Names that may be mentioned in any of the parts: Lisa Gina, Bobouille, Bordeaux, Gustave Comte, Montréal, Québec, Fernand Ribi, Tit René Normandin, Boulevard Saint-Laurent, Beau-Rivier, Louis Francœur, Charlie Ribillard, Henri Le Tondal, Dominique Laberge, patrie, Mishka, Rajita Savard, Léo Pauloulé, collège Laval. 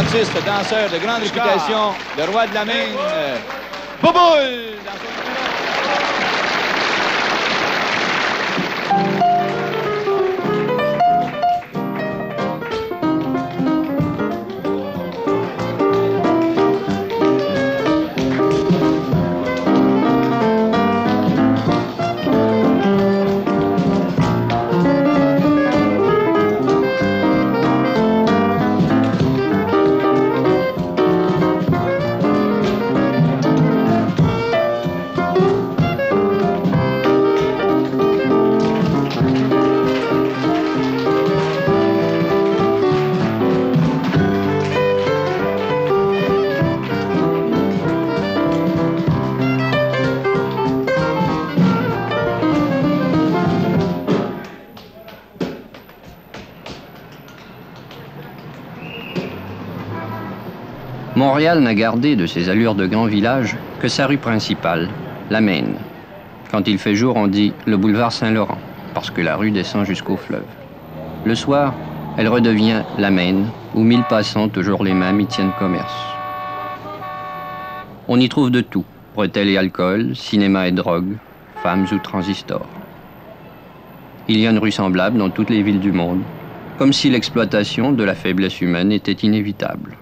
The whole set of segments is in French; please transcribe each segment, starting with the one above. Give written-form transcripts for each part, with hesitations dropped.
instrumentiste, danseur de grande Mishka. Réputation, le roi de la Maine, Bobouille! Montréal n'a gardé de ses allures de grand village que sa rue principale, la Maine. Quand il fait jour, on dit le boulevard Saint-Laurent, parce que la rue descend jusqu'au fleuve. Le soir, elle redevient la Maine, où 1000 passants, toujours les mêmes, y tiennent commerce. On y trouve de tout, bretelles et alcool, cinéma et drogue, femmes ou transistors. Il y a une rue semblable dans toutes les villes du monde, comme si l'exploitation de la faiblesse humaine était inévitable.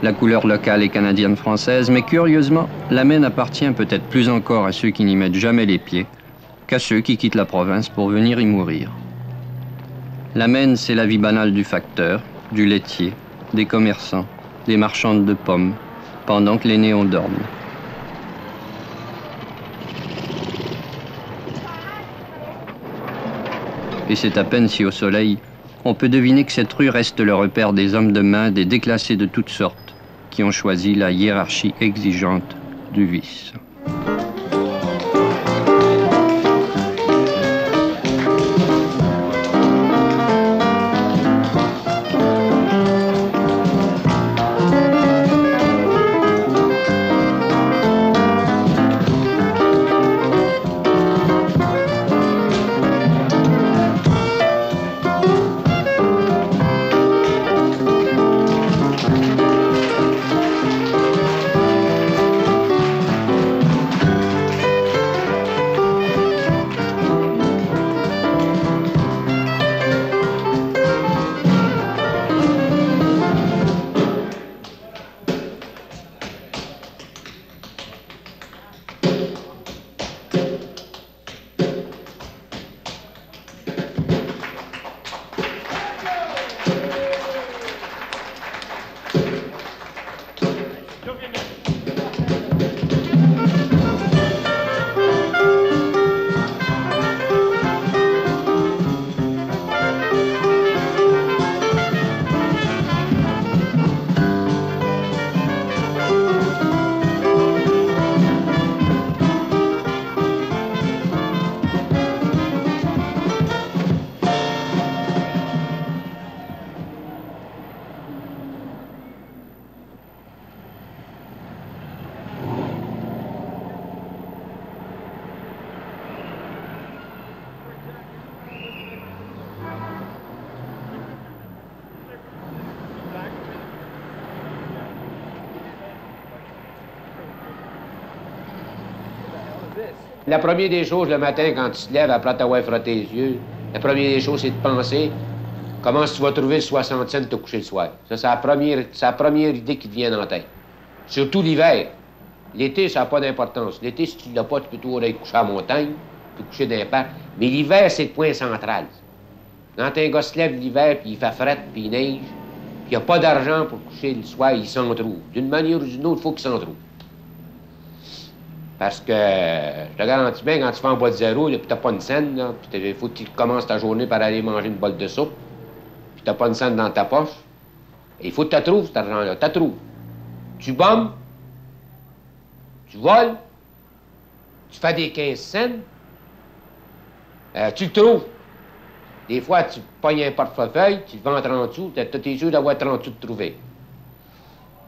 La couleur locale est canadienne-française, mais curieusement, la Maine appartient peut-être plus encore à ceux qui n'y mettent jamais les pieds qu'à ceux qui quittent la province pour venir y mourir. La Maine, c'est la vie banale du facteur, du laitier, des commerçants, des marchandes de pommes, pendant que les néons dorment. Et c'est à peine si au soleil, on peut deviner que cette rue reste le repère des hommes de main, des déclassés de toutes sortes, qui ont choisi la hiérarchie exigeante du vice. La première des choses le matin, quand tu te lèves après t'avoir frotté les yeux, la première des choses, c'est de penser comment tu vas trouver le 60 cents de te coucher le soir. Ça, c'est la première idée qui te vient en tête. Surtout l'hiver. L'été, ça n'a pas d'importance. L'été, si tu ne l'as pas, tu peux toujours aller coucher à la montagne, tu peux coucher dans les parcs. Mais l'hiver, c'est le point central. Quand un gars se lève l'hiver, puis il fait frette, puis il neige, puis il n'y a pas d'argent pour coucher le soir, il s'en trouve. D'une manière ou d'une autre, il faut qu'il s'en trouve. Parce que, je te garantis bien, quand tu vas en bas de zéro, là, puis t'as pas une scène, là, puis il faut que tu commences ta journée par aller manger une bolle de soupe, puis t'as pas une scène dans ta poche, il faut que tu trouves cet argent-là, tu trouves. Tu bombes, tu voles, tu fais des 15 cents, tu le trouves. Des fois, tu pognes un portefeuille, tu le vends 30 sous, t'as tes yeux d'avoir 30 sous de trouver.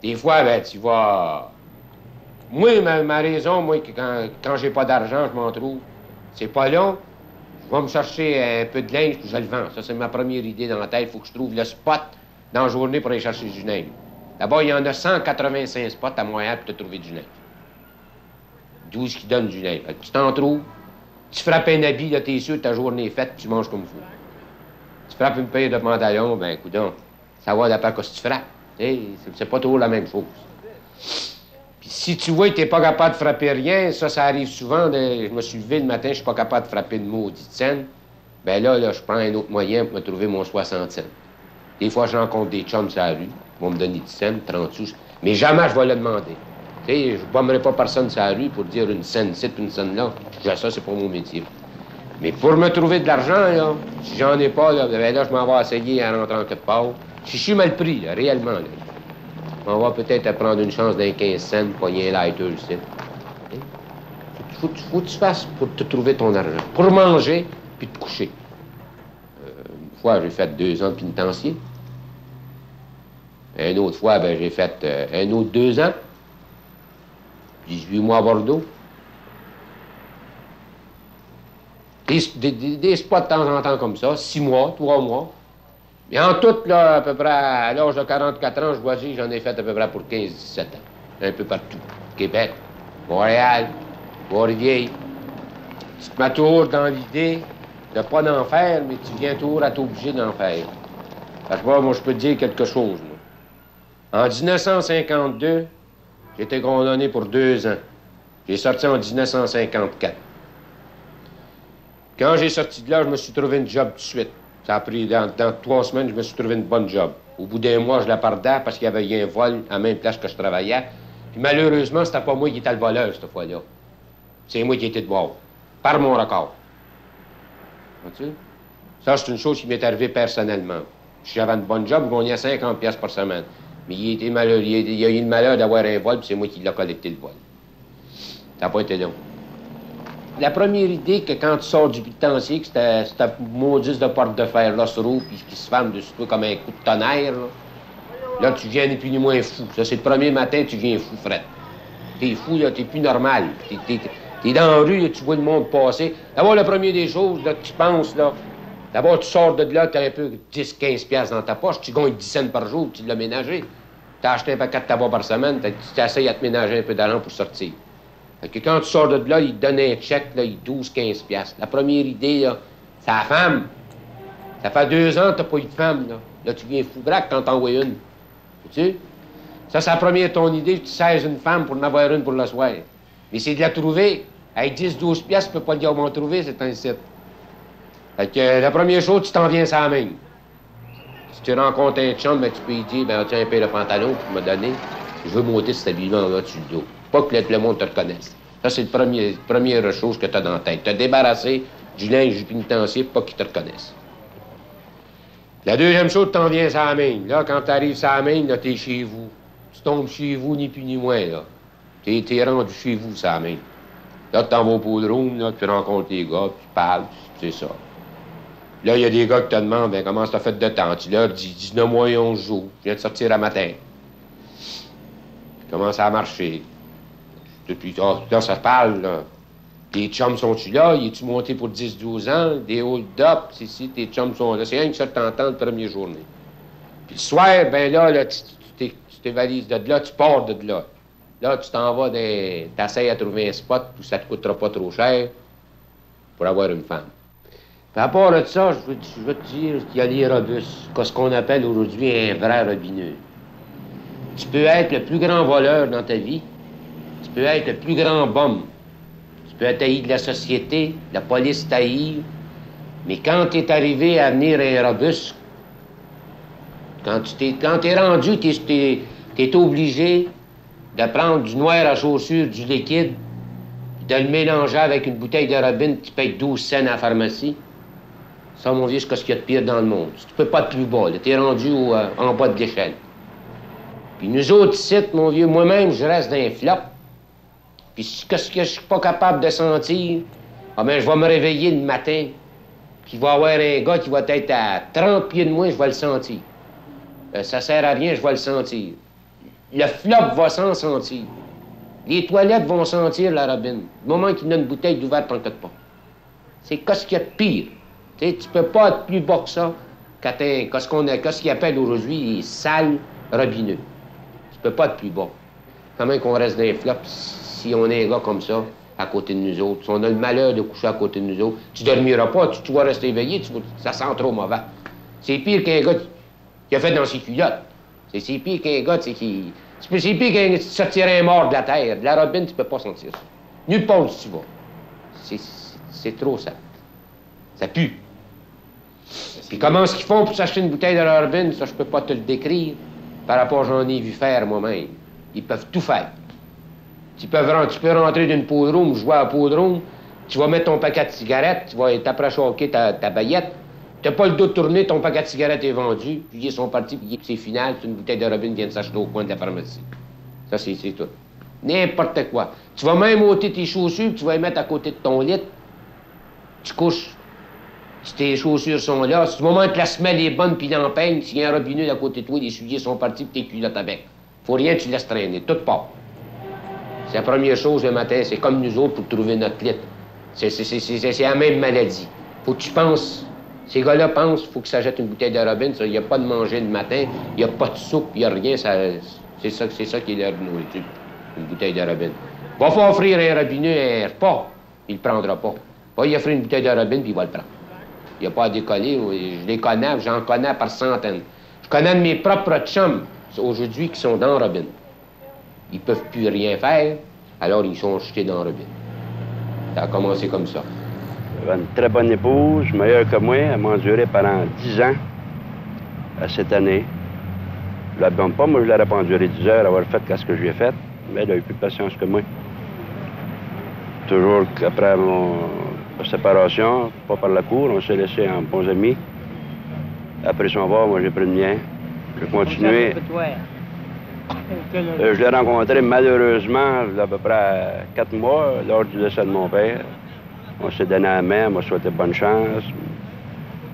Des fois, ben, tu vas Moi, ma raison, moi, quand j'ai pas d'argent, je m'en trouve. C'est pas long. Je vais me chercher un peu de linge, puis je le vends. Ça, c'est ma première idée dans la tête. Il faut que je trouve le spot dans la journée pour aller chercher du linge. D'abord, il y en a 185 spots à Montréal pour te trouver du linge. 12 qui donnent du linge. Tu t'en trouves, tu frappes un habit, là, t'es sûr, ta journée est faite, puis tu manges comme fou. Tu frappes une paire de pantalons, ben, coudonc, ça va d'après ce que tu frappes. C'est pas trop la même chose. Puis si tu vois que t'es pas capable de frapper rien, ça arrive souvent. Je me suis levé le matin, je suis pas capable de frapper une maudite scène. Ben là, je prends un autre moyen pour me trouver mon 60 cents. Des fois, je rencontre des chums sur la rue, ils vont me donner 10 cents, 30 sous, mais jamais je vais le demander. Tu sais, je bommerai pas personne sur la rue pour dire une scène ci, une scène là. Ça, c'est pas mon métier. Mais pour me trouver de l'argent, là, si j'en ai pas, là, ben là, je m'en vais essayer en rentrant quelque part. Si je suis mal pris, là, réellement, là, on va peut-être prendre une chance d'un 15 cents, poigner un lighter, ici. Faut que tu fasses pour te trouver ton argent, pour manger, puis te coucher. Une fois, j'ai fait 2 ans de pénitencier. Une autre fois, ben, j'ai fait un autre 2 ans. 18 mois à Bordeaux. Des spots de temps en temps comme ça, 6 mois, 3 mois. Mais en tout, là, à peu près, à l'âge de 44 ans, je vois que j'en ai fait à peu près pour 15-17 ans. Un peu partout. Québec, Montréal, Beau-Rivier. Tu te mets toujours dans l'idée de pas d'en faire, mais tu viens toujours à t'obliger d'en faire. Parce que moi, je peux te dire quelque chose. Là. En 1952, j'étais condamné pour 2 ans. J'ai sorti en 1954. Quand j'ai sorti de là, je me suis trouvé une job tout de suite. Ça a pris, dans 3 semaines, je me suis trouvé une bonne job. Au bout d'un mois, je la perdais parce qu'il y avait eu un vol à la même place que je travaillais. Puis malheureusement, c'était pas moi qui étais le voleur cette fois-là. C'est moi qui étais de bord, par mon record. Vois-tu? Ça, c'est une chose qui m'est arrivée personnellement. Si j'avais une bonne job, je gagnais 50 pièces par semaine. Mais il était malheureux. Il a eu le malheur d'avoir un vol, puis c'est moi qui l'ai collecté le vol. Ça n'a pas été long. La première idée que quand tu sors du pénitencier, que cette maudite de porte de fer-là se roule, puis qui se ferme dessus toi comme un coup de tonnerre, là tu viens ni plus ni moins fou. Ça, c'est le premier matin, tu viens fou, Fred. T'es fou, là, t'es plus normal. T'es dans la rue, là, tu vois le monde passer. D'abord, la première des choses là, que tu penses, là, d'abord, tu sors de là, t'as un peu 10-15 piastres dans ta poche, tu gagnes 10 cents par jour, tu l'as ménagé. T'as acheté un paquet de tabac par semaine, tu essayes à te ménager un peu d'argent pour sortir. Fait que quand tu sors de là, il te donne un chèque, là, il 12-15 piastres. La première idée, là, c'est la femme. Ça fait 2 ans que t'as pas eu de femme, là. Là, tu viens fou braque quand t'envoies une. Sais-tu? Ça, c'est la première ton idée, tu saises une femme pour en avoir une pour le soir. Mais c'est de la trouver. Avec 10-12 piastres, tu peux pas dire comment trouver, c'est un site. Fait que la première chose, tu t'en viens sans même. Si tu rencontres un chum, ben, tu peux lui dire, ben, tiens, paye le pantalon pour me donner. Je veux monter cet habillement là dessus le dos. Pas que le monde te reconnaisse. Ça, c'est la première chose que tu as dans la tête. Te débarrasser du linge du pénitencier pour pas qu'ils te reconnaissent. La deuxième chose, t'en viens ça à la main. Là, quand t'arrives ça à la main, là, t'es chez vous. Tu tombes chez vous, ni plus ni moins, là. T'es rendu chez vous, ça à la main. Là, t'en vas au podrome, là, tu rencontres les gars, tu parles, c'est ça. Là, il y a des gars qui te demandent, ben, comment ça fait de temps? Tu leur dis 19 mois et 11 jours. Je viens de sortir à matin. Comment ça a marché? Depuis, oh, là, ça parle, là. Tes chums sont-tu là? Y es-tu monté pour 10-12 ans? Des hold-up, si tes chums sont là. C'est rien que ça t'entend de première journée. Puis le soir, ben là, tu t'évalises de là, tu pars de là. Là, tu t'en vas, t'essayes à trouver un spot où ça te coûtera pas trop cher pour avoir une femme. Puis à part de ça, je veux te dire qu'il y a les robustes, ce qu'on appelle aujourd'hui un vrai robineux. Tu peux être le plus grand voleur dans ta vie. Tu peux être le plus grand bum. Tu peux être haï de la société, de la police t'haït. Mais quand tu es arrivé à venir un robuste, quand t'es rendu, t'es obligé de prendre du noir à chaussures, du liquide, de le mélanger avec une bouteille de robine qui paye 12 cents à la pharmacie. Ça, mon vieux, c'est ce qu'il y a de pire dans le monde. Tu peux pas être plus bas, là. T'es rendu en bas de l'échelle. Puis nous autres ici, mon vieux, moi-même, je reste dans un flop. Puis ce que je suis pas capable de sentir, ah ben, je vais me réveiller le matin, puis il va y avoir un gars qui va être à 30 pieds de moi, je vais le sentir. Ça sert à rien, je vais le sentir. Le flop va s'en sentir. Les toilettes vont sentir la robine. Du moment qu'il y a une bouteille d'ouverte, t'en cotes pas. C'est qu'est-ce qu'il y a de pire. T'sais, tu peux pas être plus bas que ça quand qu'est-ce qu'ils appellent aujourd'hui les sales robineux. Tu peux pas être plus bas. Comment qu'on reste dans les flops si on est un gars comme ça à côté de nous autres? Si on a le malheur de coucher à côté de nous autres, tu dormiras pas, tu vas rester éveillé, ça sent trop mauvais. C'est pire qu'un gars qui a fait dans ses culottes. C'est pire qu'un gars qui... C'est pire qu'un sortirait un mort de la terre. De la robine, tu peux pas sentir ça. Nulle part où tu vas. C'est trop sale. Ça pue. Puis comment est-ce qu'ils font pour s'acheter une bouteille de la robine? Ça, je peux pas te le décrire. Par rapport, j'en ai vu faire moi-même. Ils peuvent tout faire. Tu peux rentrer d'une poudre room, jouer à la poudre room, tu vas mettre ton paquet de cigarettes, tu vas t'approcher ta baillette, t'as pas le dos tourné, ton paquet de cigarettes est vendu, puis ils sont partis, puis c'est final, c'est une bouteille de robine qui vient de s'acheter au coin de la pharmacie. Ça, c'est tout. N'importe quoi. Tu vas même ôter tes chaussures, tu vas les mettre à côté de ton lit, tu couches. Si tes chaussures sont là, si du moment que la semelle est bonne puis l'empeigne, s'il y a un robinet à côté de toi, les souliers sont partis puis tes culottes avec. Faut rien, tu laisses traîner, tout part. C'est la première chose le matin, c'est comme nous autres pour trouver notre lit. C'est la même maladie. Faut que tu penses. Ces gars-là pensent, faut que ça jette une bouteille de robine, il n'y a pas de manger le matin, il n'y a pas de soupe, il n'y a rien, c'est ça qui est leur nourriture, une bouteille de robine. Va pas offrir un robinet un repas, il le prendra pas. Va y offrir une bouteille de robine, puis il va le prendre. Il n'y a pas à décoller, je les connais, j'en connais par centaines. Je connais de mes propres chums aujourd'hui qui sont dans robine. Ils ne peuvent plus rien faire, alors ils sont jetés dans robine. Ça a commencé comme ça. J'avais une très bonne épouse, meilleure que moi. Elle m'a enduré pendant 10 ans à cette année. Je ne l'abonne pas, moi je l'aurais pas enduré 10 heures à avoir fait qu'à ce que je lui ai fait, mais elle a eu plus de patience que moi. Toujours qu'après ma séparation, pas par la cour, on s'est laissé en bons amis. Après son mort, moi j'ai pris le mien. J'ai continué. Je l'ai rencontré malheureusement à peu près 4 mois lors du décès de mon père. On s'est donné la main, elle m'a souhaité bonne chance.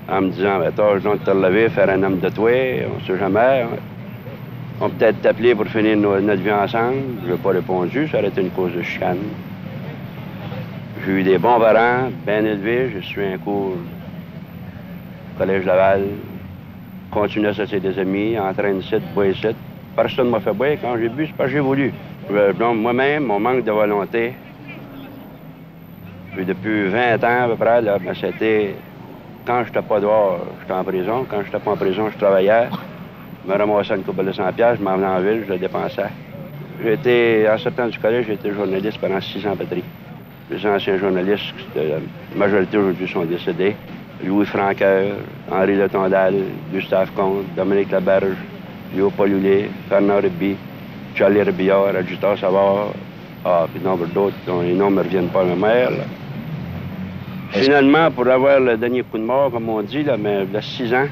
En me disant, ben toi, je vais te relever, faire un homme de toi, on sait jamais. On va peut-être t'appeler pour finir notre vie ensemble. Je n'ai pas répondu, ça aurait été une cause de chicane. J'ai eu des bons parents, bien élevés. J'ai suivi un cours au collège Laval. Continué à s'associer des amis, en train de site, boire ici. Personne ne m'a fait boire. Quand j'ai bu, c'est parce que j'ai voulu. Donc moi-même, mon manque de volonté. Puis depuis 20 ans à peu près, là, c'était quand je n'étais pas dehors, j'étais en prison. Quand je n'étais pas en prison, je travaillais. Je me ramassais une couple de 100$, je m'en venais en ville, je le dépensais. J'étais, en sortant du collège, j'étais journaliste pendant 6 ans à patrie. Les anciens journalistes, la majorité aujourd'hui sont décédés. Louis Francœur, Henri Le Tondal, Gustave Comte, Dominique Laberge, Léo Pauloulé, Fernand Ribi, Charlie Ribillard, Rajita Savard, puis nombre d'autres dont les noms ne me reviennent pas à ma mère. Là. Finalement, pour avoir le dernier coup de mort, comme on dit, là, mais il y a 6 ans,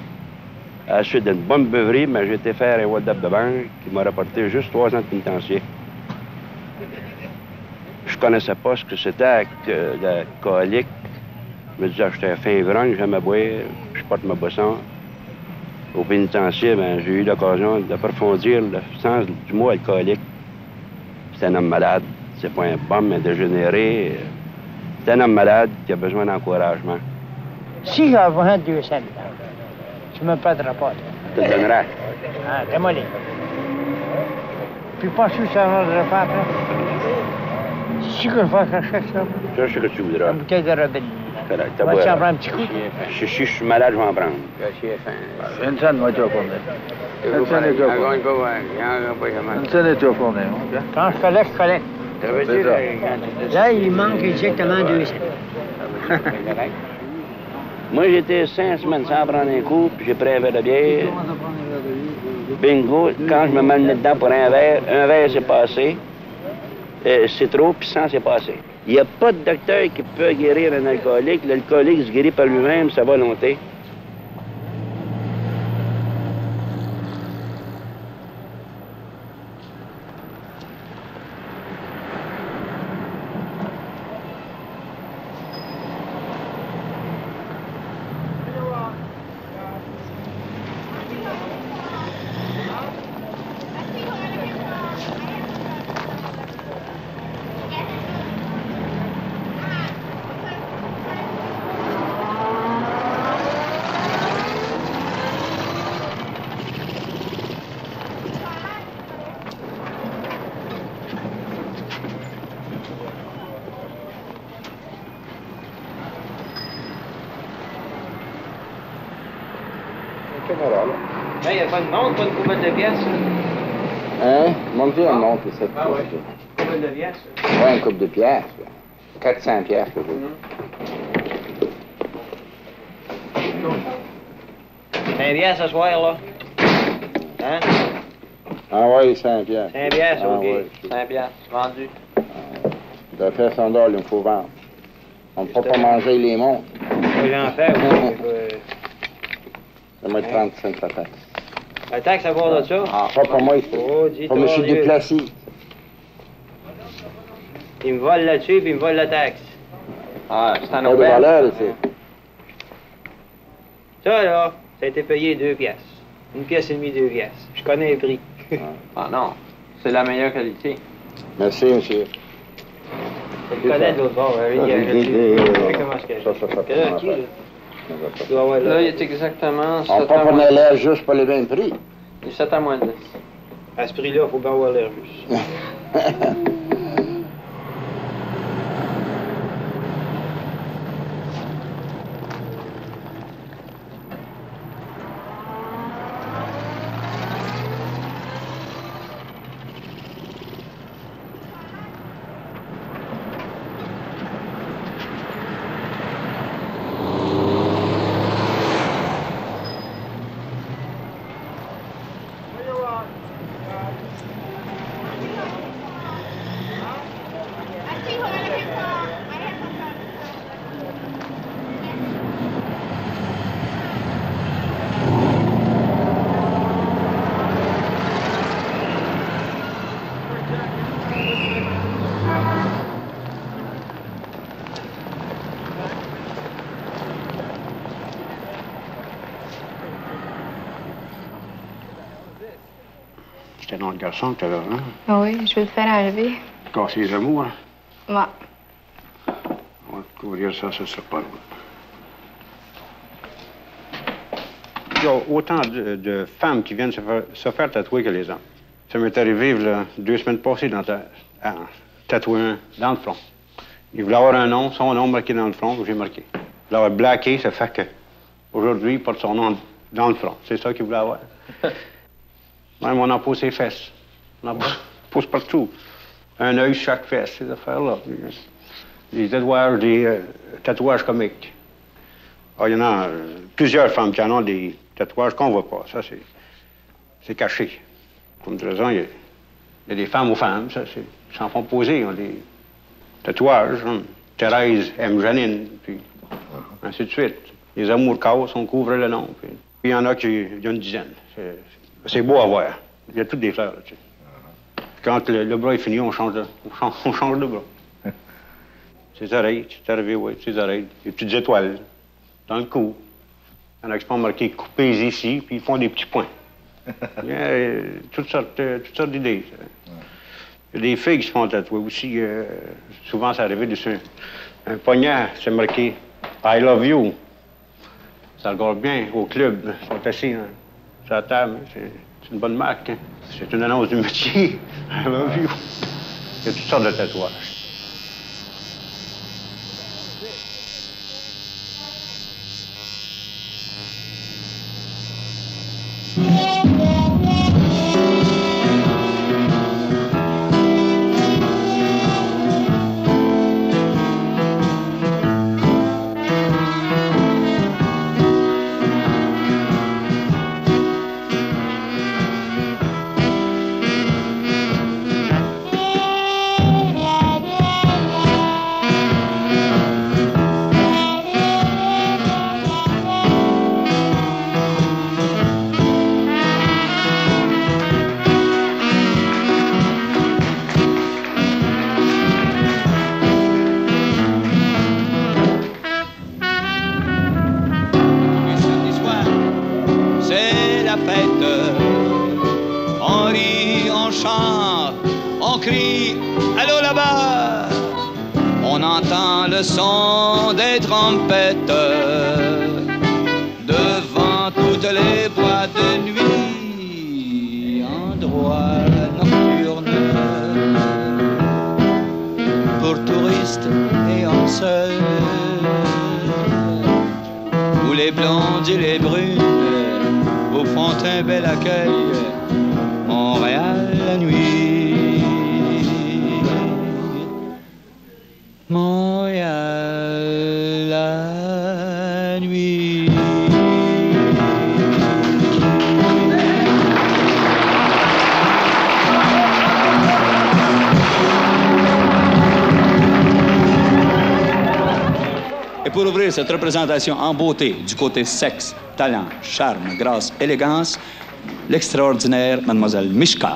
à la suite d'une bonne beuverie, mais j'ai été faire un hold-up de banque qui m'a rapporté juste 3 ans de pénitencier. Je connaissais pas ce que c'était l'alcoolique. Je me disais que j'étais fin ivrogne, j'aimais boire, je porte ma boisson. Au pénitencier, ben, j'ai eu l'occasion d'approfondir le sens du mot alcoolique. C'est un homme malade, c'est pas un bombe, un dégénéré. C'est un homme malade qui a besoin d'encouragement. Si j'avais 2 cents, tu me perdras pas. Je te donnerais. Ah, t'es mollet. Puis pas sûr que ça ne rendrait pas après. Si que je vais chercher ça. Cherche ce que tu voudras. Une bouteille de robine. Correct, t'as beau. Tu en prends un petit coup? Si je suis malade, je vais en prendre. J'ai une centaine, moi, tu vas prendre. Quand je collecte, je collecte. Là, il manque exactement 2 cents. Moi, j'étais 5 semaines sans prendre un coup, puis j'ai pris un verre de bière. Bingo, quand je me mets dedans pour un verre, c'est passé. C'est trop, puis 100, c'est passé. Il n'y a pas de docteur qui peut guérir un alcoolique. L'alcoolique se guérit par lui-même, sa volonté. caméra, là. Là, il n'y a pas de montre, pas de couple de pièces, là. Hein? Montre-lui un montre, cette coupe. Ah, ouais. Couple de pièces, là. Ouais, une couple de pièces, là. 400 pièces, là. C'est un biais ce soir, là. Hein? Ah ouais, 5 piastres. 5 piastres, OK. Ah ouais, 5 piastres, vendu. De faire 100 dollars, il me faut vendre. On ne peut pas manger les montres. J'en fais, oui. Ça m'a 35 patates. La taxe à voir de ça? Ah, pas pour moi, ici. Oh, dis-toi, je suis déplacé. Ils me volent là-dessus, puis ils me volent la taxe. Ah, c'est en auberge. Ça, là, ça a été payé 2 piastres. Une pièce et demie, 2 piastres. Je connais le prix. Ah non, c'est la meilleure qualité. Merci, monsieur. Je le connais de l'autre bord. Là, il est exactement... On prend pour l'air juste pour les 20 prix. Il est 7 à moins 10. À ce prix-là, il faut bien avoir l'air juste. C'était un autre garçon que t'avais, hein? Oui, je vais le faire enlever. Casser les amours, hein? Ouais. On va couvrir ça, ça sera pas loin. Il y a autant de femmes qui viennent se faire tatouer que les hommes. Ça m'est arrivé, là, 2 semaines passées, tatouer un dans le front. Il voulait avoir un nom, son nom marqué dans le front, j'ai marqué. Il voulait avoir blacké, ça fait que... Aujourd'hui, il porte son nom dans le front. C'est ça qu'il voulait avoir. Même on en pose ses fesses. On en pose partout. Un œil sur chaque fesse, ces affaires-là. Des tatouages, tatouages comiques. Il y en a plusieurs femmes qui en ont des tatouages qu'on ne voit pas. Ça, c'est caché. Comme de raison, il y a des femmes aux femmes, ça, ils s'en font poser. Ils ont des tatouages. Hein. Thérèse aime Janine, puis ainsi de suite. Les amours cassent, on couvre le nom. Puis il y en a il y a une dizaine. C'est beau à voir. Il y a toutes des fleurs là-dessus. Quand le bras est fini, on change de bras. Ses oreilles, c'est arrivé, oui, ses oreilles. Des petites étoiles dans le cou. Il y en a qui sont marqués coupés ici, puis ils font des petits points. Il y a toutes sortes d'idées. Il y a des filles qui se font tatouer aussi. Souvent, c'est arrivé dessus. Un poignard, c'est marqué I love you. Ça regarde bien au club. Ils sont assis. Hein. Ça table, c'est une bonne marque. Hein. C'est une annonce du métier. I love you. Il y a toutes sortes de tatouages. Blondes et les brunes au Fontaine bel accueil, Montréal la nuit, Montréal la nuit. Et pour ouvrir cette représentation en beauté du côté sexe, talent, charme, grâce, élégance, l'extraordinaire Mademoiselle Mishka.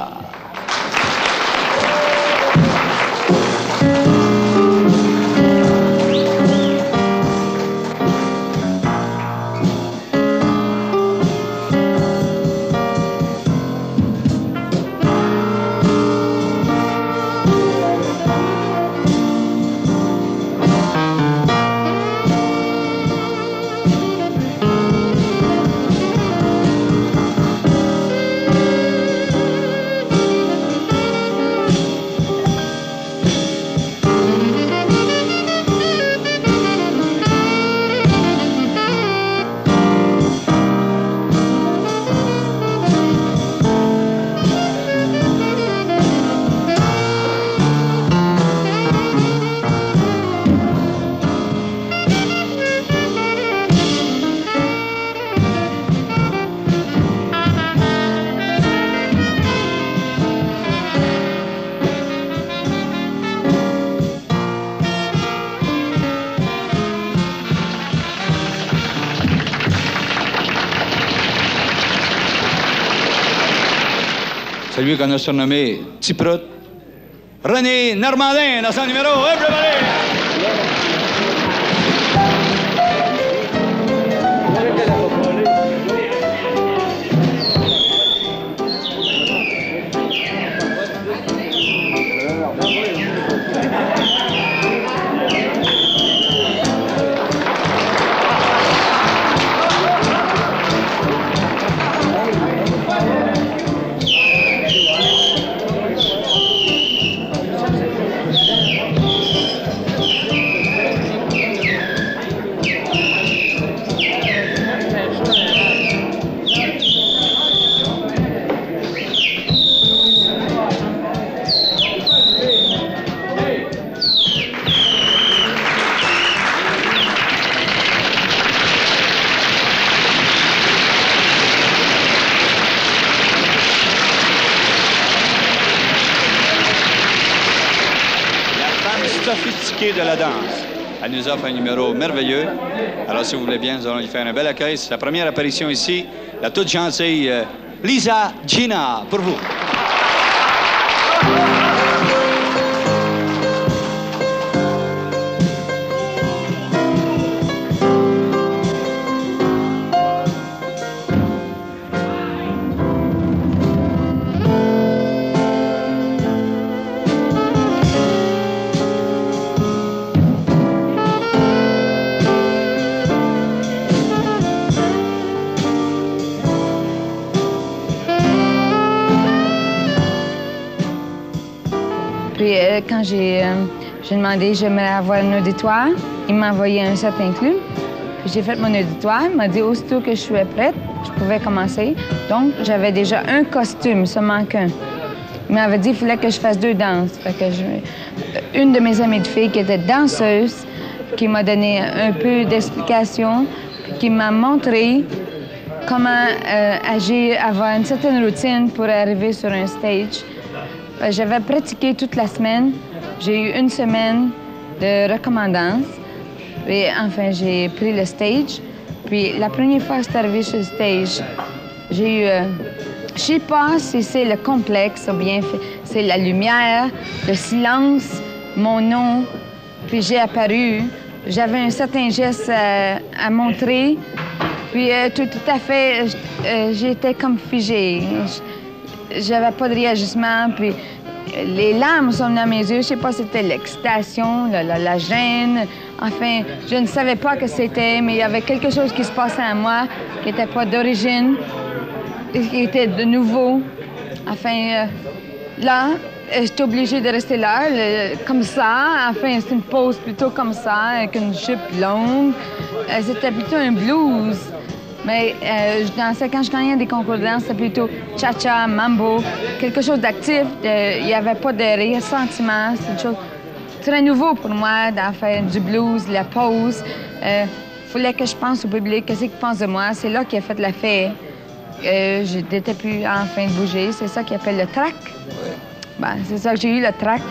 Celui qu'on a surnommé Tit René Normandin, dans son numéro, everybody! De la danse. Elle nous offre un numéro merveilleux. Alors, si vous voulez bien, nous allons lui faire un bel accueil. C'est sa première apparition ici. La toute gentille Lisa Gina, pour vous. Quand j'ai demandé, j'aimerais avoir un auditoire, il m'a envoyé un set inclus. Puis j'ai fait mon auditoire, il m'a dit aussitôt que je suis prête, je pouvais commencer. Donc, j'avais déjà un costume, seulement qu'un. Il m'avait dit qu'il fallait que je fasse deux danses. Fait que une de mes amies de filles qui était danseuse, qui m'a donné un peu d'explication, qui m'a montré comment agir, avoir une certaine routine pour arriver sur un stage. J'avais pratiqué toute la semaine. J'ai eu une semaine de recommandance. Et enfin, j'ai pris le stage. Puis la première fois que je suis arrivée sur le stage, j'ai eu... je sais pas si c'est le complexe ou bien c'est la lumière, le silence, mon nom. Puis j'ai apparu. J'avais un certain geste à montrer. Puis tout à fait, j'étais comme figée. J'avais pas de réajustement, puis les larmes sont venues à mes yeux. Je sais pas si c'était l'excitation, la gêne. Enfin, je ne savais pas que c'était, mais il y avait quelque chose qui se passait à moi, qui n'était pas d'origine, qui était de nouveau. Enfin, là, j'étais obligée de rester là, comme ça. Enfin, c'est une pose plutôt comme ça, avec une jupe longue. C'était plutôt un blues. Mais je dansais, quand je gagnais des concours de danse, c'était plutôt cha-cha, mambo, quelque chose d'actif. Il n'y avait pas de ressentiment. C'est une chose très nouveau pour moi d'en faire du blues, la pause. Il fallait que je pense au public, qu'est-ce qu'il pense de moi. C'est là qu'il a fait la fête. Je n'étais plus en train de bouger. C'est ça qu'il appelle le trac. Ben, c'est ça que j'ai eu, le trac.